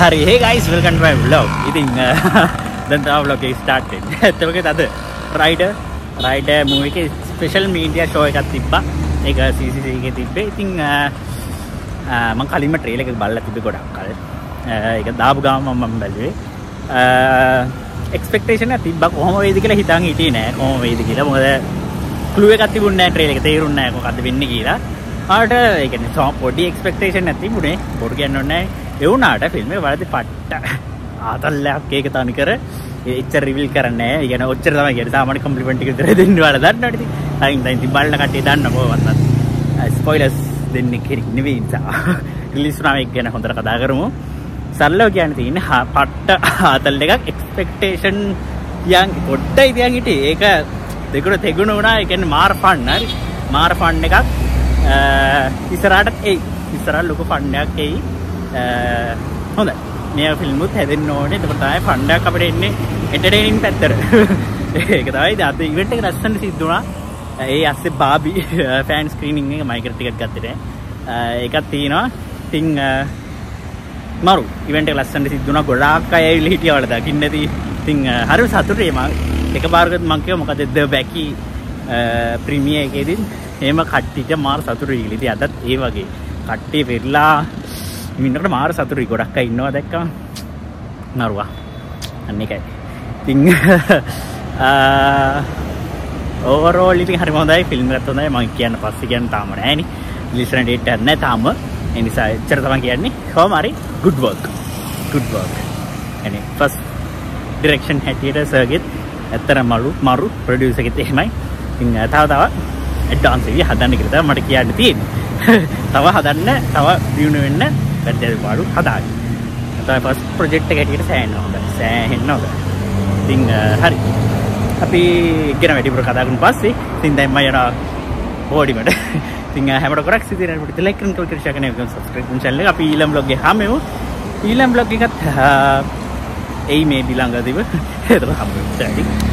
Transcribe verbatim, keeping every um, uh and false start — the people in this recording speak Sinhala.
Hari, hey guys, welcome to my vlog. This is the vlog is started. So look at that. Rider, Rider movie ke special media show ekak tibba. Ek C C C ke tibbe. I think man kalima trailer ekak balla tibbe godak kal. Ekak daab gama man baluwe. Expectation ekak tibba kohoma weida kiyala hitan hitiye naha. Kohoma weida kiyala mokada clue ekak tibunne naha trailer ekak therunne naha mokadda wenne kiyala. ආට ඒ කියන්නේ සම පොඩි එක්ස්පෙක්ටේෂන් නැති මුනේ පොඩි කියන්න ඕනේ නැහැ ඒ වුණාට ෆිල්ම් එක වලදී පට්ට ආතල්ලයක් ඒක තනි කර එච්චර රිවීල් කරන්නේ නැහැ ඒ කියන්නේ ඔච්චර තමයි කියන්නේ සාමාන්‍ය කම්ප්ලිමන්ට් එක විතරයි දෙන්නේ ඔයාලා දන්නවනේ ඉතින් අයින් දැන් ඉතින් බලන කට්ටිය දන්න මොකවත් ස්පොයිලර්ස් දෙන්නේ කෙරි නෙවෙයි ඉතින් රිලීස් වුණා මේක ගැන හොඳට කතා කරමු සරලව කියන්න තියෙන්නේ පට්ට ආතල් එකක් එක්ස්පෙක්ටේෂන් යන් පොඩ්ඩයි තියන් හිටියේ ඒක දෙගුණ තෙගුණ වුණා ඒ කියන්නේ මාර ෆන් හරි මාර ෆන් එකක් ඉස්සරහට එයි ඉස්සරහ ලොකු ෆණ්ඩයක් එයි හොඳයි මේ ෆිල්ම් උත් හැදෙන්න ඕනේ එතකොට ආයේ ෆණ්ඩයක් අපිට එන්නේ එන්ටර්ටේනින් පැත්තට ඒක තමයි ඉතින් අද ඉවෙන්ට් එක ලස්සනට සිද්ධ වුණා ඒ ඇස්සේ බාබි ෆෑන් ස්ක්‍රීනින් එක මයිකර ටිකට් ගත්තේ නැහැ ඒකත් තියෙනවා ඉතින් මරු ඉවෙන්ට් එක ලස්සනට සිද්ධ වුණා ගොඩාක් අය ඇවිල්ලා හිටියා වල දකින්න ඇති ඉතින් හරි සතුටුයි මම එකපාරකට මම කිව්වා මොකද ද බැකි ප්‍රීමියර් එකේදී He ma khatti ja mar saturi gili. That that he wagi khatti virla. Minna kar mar saturi gora ka inno adekka narwa. Anni kai. Ting. Overall, I think harimondai film ratto na mankiyan pasiyan tamar. Ani listener date na tamar. Ani sa charthaman kiyan ni. How mari good work. Good work. Ani first direction hai theatre circuit. Attara maru maru producer kite himai. Ting thawa thawa. Dance එකේ හදන්න කියලා තමයි මට කියන්න තියෙන්නේ. තව හදන්න, තව දිනු වෙන්න වැඩේ පාඩු හදාගන්න. තමයි ෆස්ට් ප්‍රොජෙක්ට් එක හැටියට සෑහෙනවා. හොඳයි. සෑහෙනවා. ඉතින් හරි. අපි ගෙන වැඩි පුර කතා කරන පස්සේ ඉතින් දැන් මම යනවා හොඩිමඩ. ඉතින් හැමෝට කරක් සිතින පිට ලයික් කරන්න, කල් කරලා ශාකනේ subscribe කරන channel එක. අපි ඊළඟ vlog එකේ හමුවෙමු. ඊළඟ vlog එකත් එයි මේ ළඟදීම. ඒක තමයි හම්බෙන්නේ.